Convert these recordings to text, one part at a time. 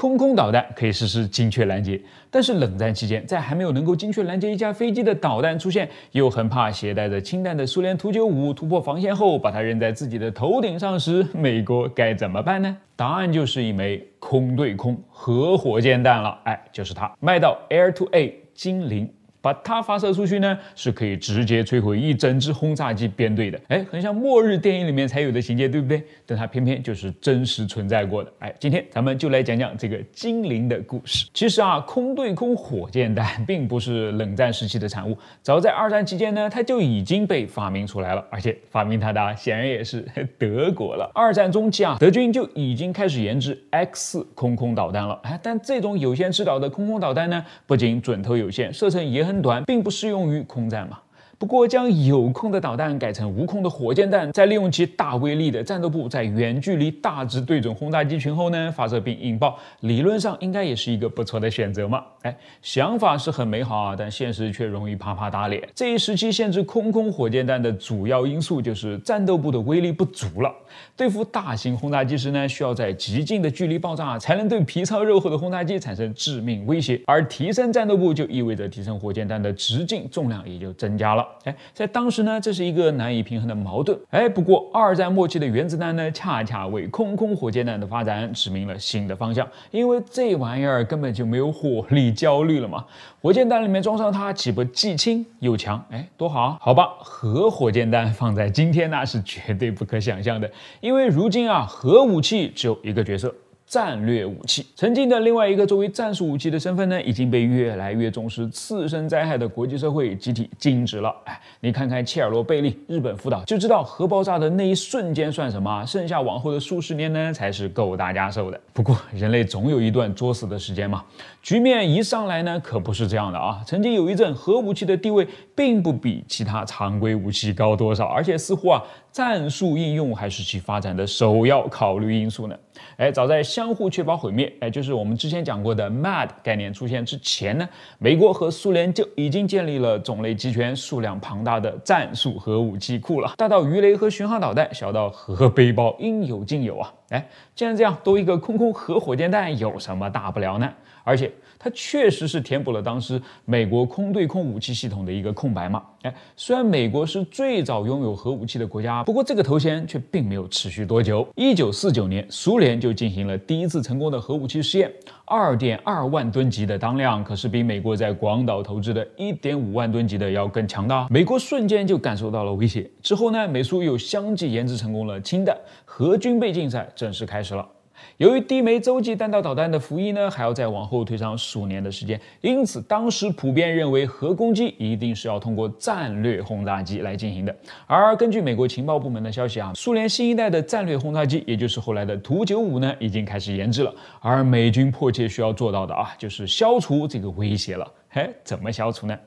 空空导弹可以实施精确拦截，但是冷战期间，在还没有能够精确拦截一架飞机的导弹出现，又很怕携带着氢弹的苏联Tu-95突破防线后，把它扔在自己的头顶上时，美国该怎么办呢？答案就是一枚空对空核火箭弹了，就是它，卖到 Air-2A 精灵。 把它发射出去呢，是可以直接摧毁一整支轰炸机编队的，很像末日电影里面才有的情节，对不对？但它偏偏就是真实存在过的。今天咱们就来讲讲这个精灵的故事。其实啊，空对空火箭弹并不是冷战时期的产物，早在二战期间呢，它就已经被发明出来了，而且发明它的显然也是德国了。二战中期啊，德军就已经开始研制 X4 空空导弹了，但这种有限制导的空空导弹呢，不仅准头有限，射程也很 短，并不适用于空战嘛。不过，将有空的导弹改成无空的火箭弹，再利用其大威力的战斗部，在远距离大致对准轰炸机群后呢，发射并引爆，理论上应该也是一个不错的选择嘛。想法是很美好啊，但现实却容易啪啪打脸。这一时期限制空空火箭弹的主要因素就是战斗部的威力不足了。对付大型轰炸机时呢，需要在极近的距离爆炸，才能对皮糙肉厚的轰炸机产生致命威胁。而提升战斗部就意味着提升火箭弹的直径，重量也就增加了。 在当时呢，这是一个难以平衡的矛盾。不过二战末期的原子弹呢，恰恰为空空火箭弹的发展指明了新的方向，因为这玩意儿根本就没有火力焦虑了嘛。火箭弹里面装上它，岂不既轻又强？多好啊！好吧，核火箭弹放在今天那是绝对不可想象的，因为如今啊，核武器只有一个角色。 战略武器，曾经的另外一个作为战术武器的身份呢，已经被越来越重视次生灾害的国际社会集体禁止了。你看看切尔诺贝利、日本福岛，就知道核爆炸的那一瞬间算什么，剩下往后的数十年呢，才是够大家受的。不过人类总有一段作死的时间嘛，局面一上来呢，可不是这样的啊。曾经有一阵，核武器的地位并不比其他常规武器高多少，而且似乎啊，战术应用还是其发展的首要考虑因素呢。早在 相互确保毁灭，就是我们之前讲过的 MAD 概念出现之前呢，美国和苏联就已经建立了种类齐全、数量庞大的战术核武器库了，大到鱼雷和巡航导弹，小到核背包，应有尽有啊！既然这样，多一个空空核火箭弹有什么大不了呢？而且它确实是填补了当时美国空对空武器系统的一个空白嘛。虽然美国是最早拥有核武器的国家，不过这个头衔却并没有持续多久。1949年，苏联就进行了 第一次成功的核武器试验， 2.2万吨级的当量可是比美国在广岛投掷的 1.5 万吨级的要更强大。美国瞬间就感受到了威胁。之后呢，美苏又相继研制成功了氢弹，核军备竞赛正式开始了。 由于低枚洲际弹道导弹的服役呢，还要再往后推上数年的时间，因此当时普遍认为核攻击一定是要通过战略轰炸机来进行的。而根据美国情报部门的消息啊，苏联新一代的战略轰炸机，也就是后来的Tu-95呢，已经开始研制了。而美军迫切需要做到的啊，就是消除这个威胁了。怎么消除呢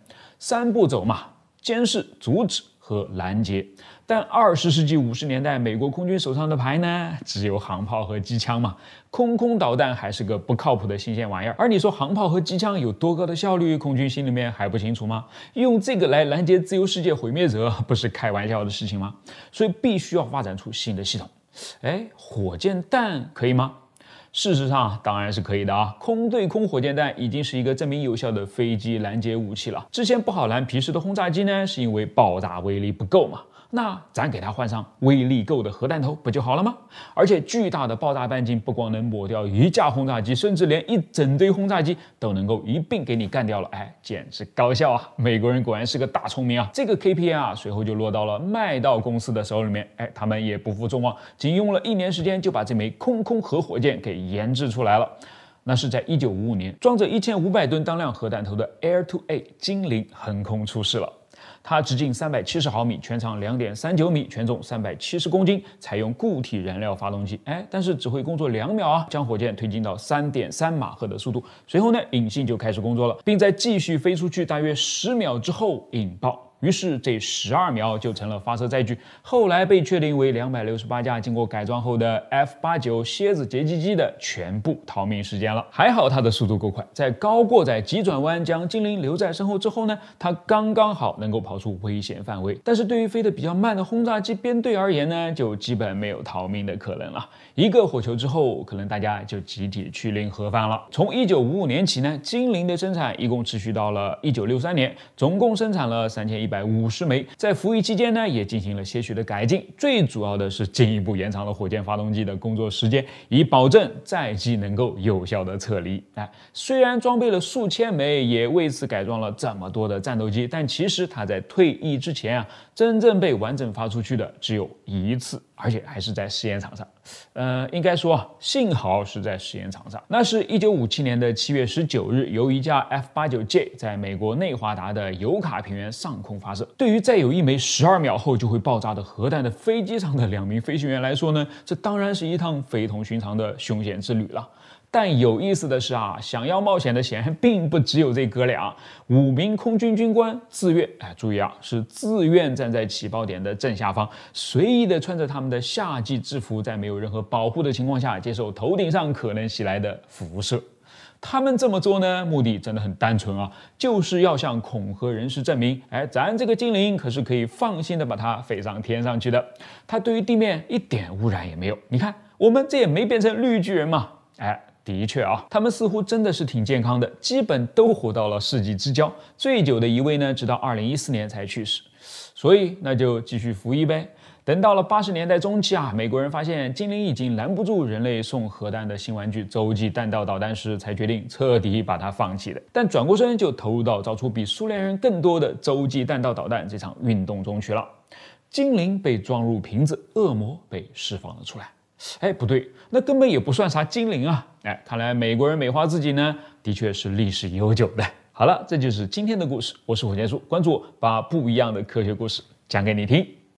？3步走嘛：监视、阻止和拦截。 但20世纪50年代，美国空军手上的牌呢，只有航炮和机枪嘛。空空导弹还是个不靠谱的新鲜玩意儿。而你说航炮和机枪有多高的效率，空军心里面还不清楚吗？用这个来拦截自由世界毁灭者，不是开玩笑的事情吗？所以必须要发展出新的系统。火箭弹可以吗？ 事实上，当然是可以的啊！空对空火箭弹已经是一个证明有效的飞机拦截武器了。之前不好拦皮实的轰炸机呢，是因为爆炸威力不够嘛。那咱给它换上威力够的核弹头，不就好了吗？而且巨大的爆炸半径不光能抹掉一架轰炸机，甚至连一整堆轰炸机都能够一并给你干掉了。简直高效啊！美国人果然是个大聪明啊！这个 KPI 啊，随后就落到了麦道公司的手里面。他们也不负众望，仅用了1年时间就把这枚空空核火箭给 研制出来了，那是在1955年，装着1500吨当量核弹头的 Air-2A 精灵横空出世了。它直径370毫米，全长2.39米，全重370公斤，采用固体燃料发动机。但是只会工作2秒啊，将火箭推进到3.3马赫的速度。随后呢，引信就开始工作了，并在继续飞出去大约10秒之后引爆。于是这12瞄就成了发射载具。后来被确定为268架经过改装后的 F-89 蝎子截击机的全部逃命时间了。还好它的速度够快，在高过载急转弯将精灵留在身后之后呢，它刚刚好能够跑出危险范围。但是对于飞得比较慢的轰炸机编队而言呢，就基本没有逃命的可能了。一个火球之后，可能大家就集体去领盒饭了。从1955年起呢，精灵的生产一共持续到了1963年，总共生产了3150枚。在服役期间呢，也进行了些许的改进，最主要的是进一步延长了火箭发动机的工作时间，以保证载机能够有效的撤离。虽然装备了数千枚，也为此改装了这么多的战斗机，但其实它在退役之前啊，真正被完整发出去的只有一次，而且还是在试验场上。应该说幸好是在试验场上。那是1957年7月19日，由一架 F-89J 在美国内华达的尤卡平原上空发射。对于再有一枚12秒后就会爆炸的核弹的飞机上的2名飞行员来说呢，这当然是一趟非同寻常的凶险之旅了。但有意思的是啊，想要冒险的显然并不只有这哥俩。5名空军军官自愿，注意啊，是自愿站在起爆点的正下方，随意的穿着他们的夏季制服，在没有任何保护的情况下，接受头顶上可能袭来的辐射。他们这么做呢，目的真的很单纯啊，就是要向恐吓人士证明，咱这个精灵可是可以放心的把它飞上天上去的，它对于地面一点污染也没有。你看，我们这也没变成绿巨人嘛，的确啊，他们似乎真的是挺健康的，基本都活到了世纪之交。最久的一位呢，直到2014年才去世，所以那就继续服役呗。等到了80年代中期啊，美国人发现精灵已经拦不住人类送核弹的新玩具洲际弹道导弹时，才决定彻底把它放弃了。但转过身就投入到造出比苏联人更多的洲际弹道导弹这场运动中去了。精灵被装入瓶子，恶魔被释放了出来。不对，那根本也不算啥精灵啊！看来美国人美化自己呢，的确是历史悠久的。好了，这就是今天的故事，我是火箭叔，关注我，把不一样的科学故事讲给你听。